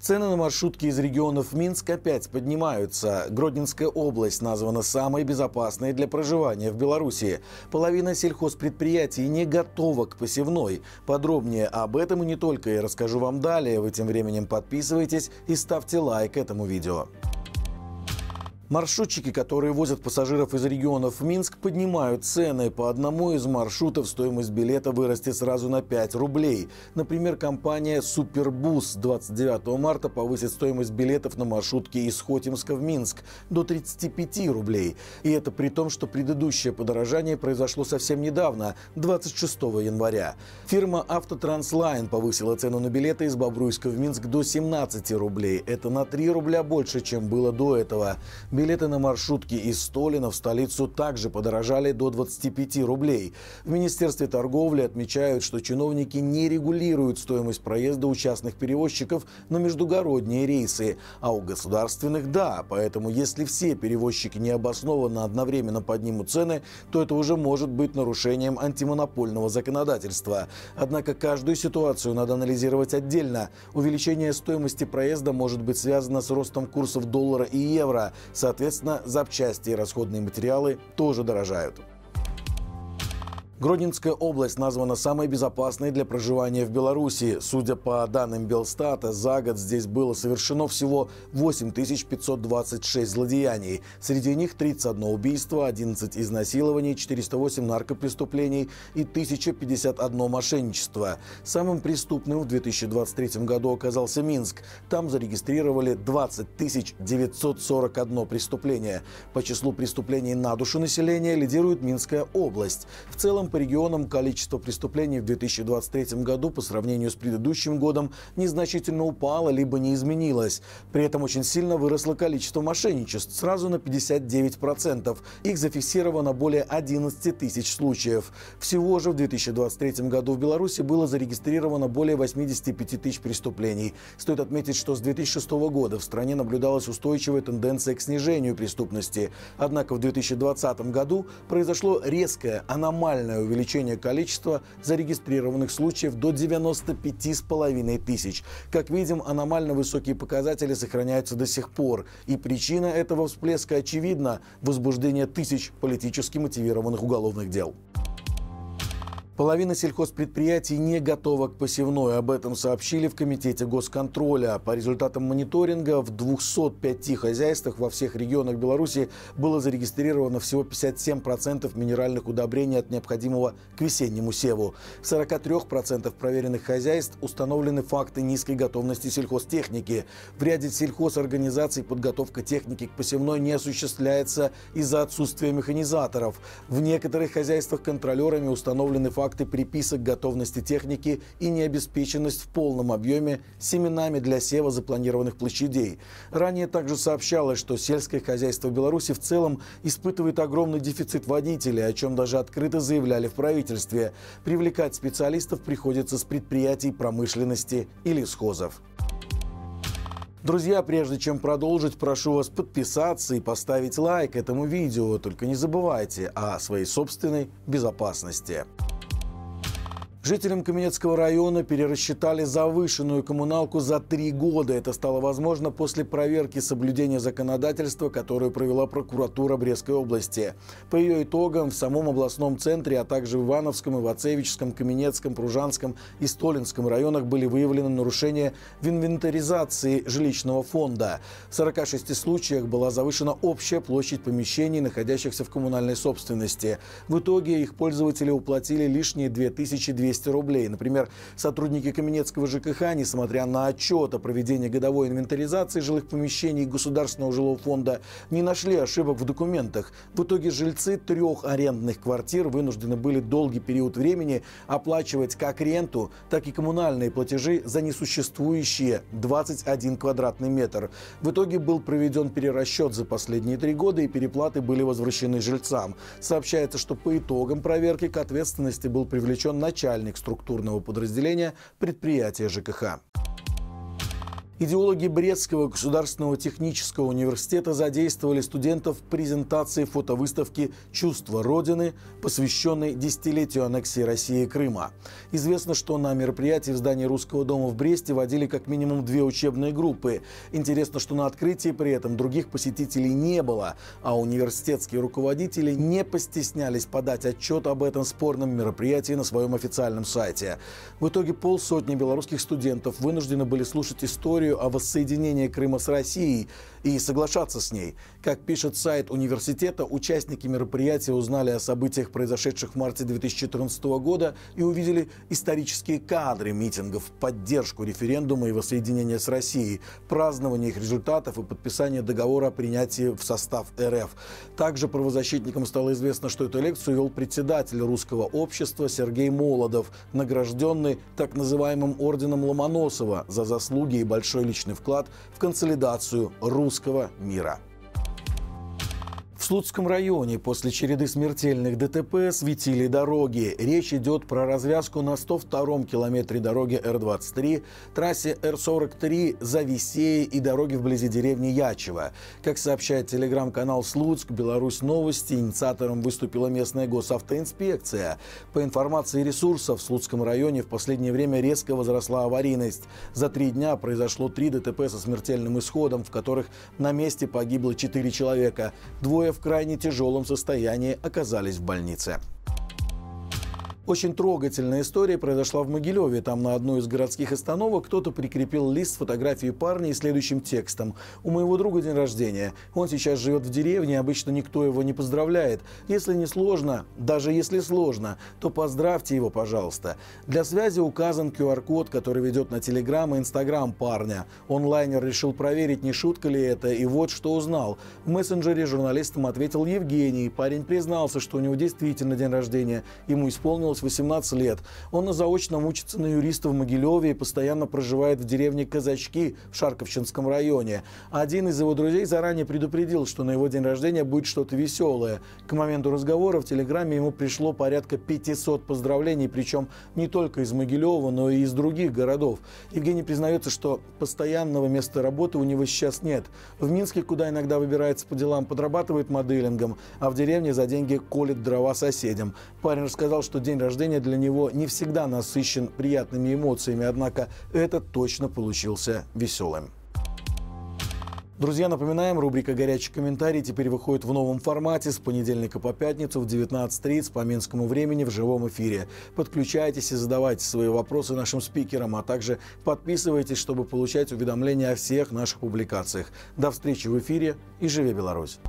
Цены на маршрутки из регионов Минск опять поднимаются. Гродненская область названа самой безопасной для проживания в Беларуси. Половина сельхозпредприятий не готова к посевной. Подробнее об этом и не только я расскажу вам далее. Вы тем временем подписывайтесь и ставьте лайк этому видео. Маршрутчики, которые возят пассажиров из регионов Минск, поднимают цены. По одному из маршрутов стоимость билета вырастет сразу на 5 рублей. Например, компания «Супербус» 29 марта повысит стоимость билетов на маршрутке из Хотимска в Минск до 35 рублей. И это при том, что предыдущее подорожание произошло совсем недавно, 26 января. Фирма «Автотранслайн» повысила цену на билеты из Бобруйска в Минск до 17 рублей. Это на 3 рубля больше, чем было до этого. Билеты на маршрутки из Столина в столицу также подорожали до 25 рублей. В Министерстве торговли отмечают, что чиновники не регулируют стоимость проезда у частных перевозчиков на междугородние рейсы, а у государственных – да. Поэтому если все перевозчики необоснованно одновременно поднимут цены, то это уже может быть нарушением антимонопольного законодательства. Однако каждую ситуацию надо анализировать отдельно. Увеличение стоимости проезда может быть связано с ростом курсов доллара и евро. Соответственно, запчасти и расходные материалы тоже дорожают. Гродненская область названа самой безопасной для проживания в Беларуси. Судя по данным Белстата, за год здесь было совершено всего 8526 злодеяний. Среди них 31 убийство, 11 изнасилований, 408 наркопреступлений и 1051 мошенничество. Самым преступным в 2023 году оказался Минск. Там зарегистрировали 20941 преступление. По числу преступлений на душу населения лидирует Минская область. В целом, по регионам количество преступлений в 2023 году по сравнению с предыдущим годом незначительно упало либо не изменилось. При этом очень сильно выросло количество мошенничеств, сразу на 59%. Их зафиксировано более 11 тысяч случаев. Всего же в 2023 году в Беларуси было зарегистрировано более 85 тысяч преступлений. Стоит отметить, что с 2006 года в стране наблюдалась устойчивая тенденция к снижению преступности. Однако в 2020 году произошло резкое, аномальное увеличение количества зарегистрированных случаев до 95,5 тысяч. Как видим, аномально высокие показатели сохраняются до сих пор. И причина этого всплеска очевидна – возбуждение тысяч политически мотивированных уголовных дел. Половина сельхозпредприятий не готова к посевной. Об этом сообщили в Комитете госконтроля. По результатам мониторинга в 205 хозяйствах во всех регионах Беларуси было зарегистрировано всего 57% минеральных удобрений от необходимого к весеннему севу. В 43% проверенных хозяйств установлены факты низкой готовности сельхозтехники. В ряде сельхозорганизаций подготовка техники к посевной не осуществляется из-за отсутствия механизаторов. В некоторых хозяйствах контролерами установлены факты приписок готовности техники и необеспеченность в полном объеме семенами для сева запланированных площадей. Ранее также сообщалось, что сельское хозяйство Беларуси в целом испытывает огромный дефицит водителей, о чем даже открыто заявляли в правительстве. Привлекать специалистов приходится с предприятий промышленности или схозов. Друзья, прежде чем продолжить, прошу вас подписаться и поставить лайк этому видео. Только не забывайте о своей собственной безопасности. Жителям Каменецкого района перерасчитали завышенную коммуналку за 3 года. Это стало возможно после проверки соблюдения законодательства, которую провела прокуратура Брестской области. По ее итогам в самом областном центре, а также в Ивановском, Ивацевичском, Каменецком, Пружанском и Столинском районах были выявлены нарушения в инвентаризации жилищного фонда. В 46 случаях была завышена общая площадь помещений, находящихся в коммунальной собственности. В итоге их пользователи уплатили лишние 2200 рублей. Например, сотрудники Каменецкого ЖКХ, несмотря на отчет о проведении годовой инвентаризации жилых помещений Государственного жилого фонда, не нашли ошибок в документах. В итоге жильцы 3 арендных квартир вынуждены были долгий период времени оплачивать как ренту, так и коммунальные платежи за несуществующие 21 квадратный метр. В итоге был проведен перерасчет за последние 3 года, и переплаты были возвращены жильцам. Сообщается, что по итогам проверки к ответственности был привлечен начальник структурного подразделения предприятия ЖКХ. Идеологи Брестского государственного технического университета задействовали студентов в презентации фотовыставки «Чувство Родины», посвященной десятилетию аннексии России и Крыма. Известно, что на мероприятии в здании Русского дома в Бресте водили как минимум 2 учебные группы. Интересно, что на открытии при этом других посетителей не было, а университетские руководители не постеснялись подать отчет об этом спорном мероприятии на своем официальном сайте. В итоге полсотни белорусских студентов вынуждены были слушать историю о воссоединении Крыма с Россией и соглашаться с ней. Как пишет сайт университета, участники мероприятия узнали о событиях, произошедших в марте 2014 года, и увидели исторические кадры митингов в поддержку референдума и воссоединения с Россией, празднование их результатов и подписание договора о принятии в состав РФ. Также правозащитникам стало известно, что эту лекцию вел председатель Русского общества Сергей Молодов, награжденный так называемым орденом Ломоносова за заслуги и большой личный вклад в консолидацию русского мира. В Слуцком районе после череды смертельных ДТП светили дороги. Речь идет про развязку на 102-м километре дороги Р-23, трассе Р-43, Завесье и дороги вблизи деревни Ячево. Как сообщает телеграм-канал «Слуцк», «Беларусь новости», инициатором выступила местная госавтоинспекция. По информации ресурсов, в Слуцком районе в последнее время резко возросла аварийность. За 3 дня произошло 3 ДТП со смертельным исходом, в которых на месте погибло 4 человека. 2 в крайне тяжелом состоянии оказались в больнице. Очень трогательная история произошла в Могилеве. Там на одну из городских остановок кто-то прикрепил лист с фотографией парня и следующим текстом: «У моего друга день рождения. Он сейчас живет в деревне, обычно никто его не поздравляет. Если не сложно, даже если сложно, то поздравьте его, пожалуйста». Для связи указан QR-код, который ведет на Telegram и Instagram парня. Онлайнер решил проверить, не шутка ли это, и вот что узнал. В мессенджере журналистам ответил Евгений. Парень признался, что у него действительно день рождения. Ему исполнилось 18 лет. Он заочно учится на юриста в Могилеве и постоянно проживает в деревне Казачки в Шарковщинском районе. Один из его друзей заранее предупредил, что на его день рождения будет что-то веселое. К моменту разговора в Телеграме ему пришло порядка 500 поздравлений, причем не только из Могилева, но и из других городов. Евгений признается, что постоянного места работы у него сейчас нет. В Минске, куда иногда выбирается по делам, подрабатывает моделингом, а в деревне за деньги колет дрова соседям. Парень рассказал, что день рождения для него не всегда насыщен приятными эмоциями, однако этот точно получился веселым. Друзья, напоминаем, рубрика «Горячий комментарий» теперь выходит в новом формате с понедельника по пятницу в 19:30 по минскому времени в живом эфире. Подключайтесь и задавайте свои вопросы нашим спикерам, а также подписывайтесь, чтобы получать уведомления о всех наших публикациях. До встречи в эфире и живи Беларусь!